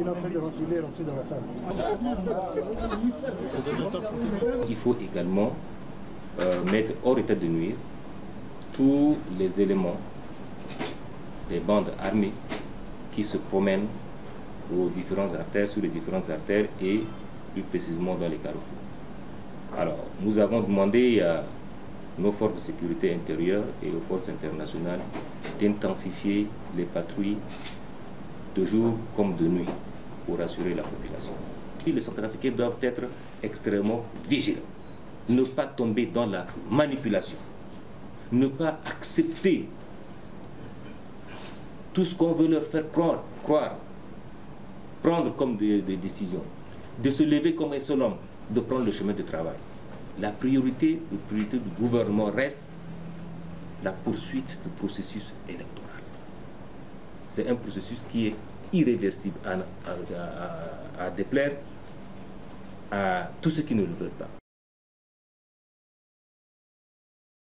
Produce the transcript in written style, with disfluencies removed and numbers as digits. Il est en train de rentrer dans la salle. Il faut également mettre hors état de nuire tous les éléments des bandes armées qui se promènent aux différentes artères, sur les différentes artères et plus précisément dans les carrefours. Alors, nous avons demandé à nos forces de sécurité intérieure et aux forces internationales d'intensifier les patrouilles de jour comme de nuit pour rassurer la population. Les centrafricains doivent être extrêmement vigilants, ne pas tomber dans la manipulation, ne pas accepter tout ce qu'on veut leur faire croire, prendre comme des décisions, de se lever comme un seul homme, de prendre le chemin de travail. La priorité du gouvernement reste la poursuite du processus électoral. C'est un processus qui est irréversible à déplaire à tous ceux qui ne le veulent pas.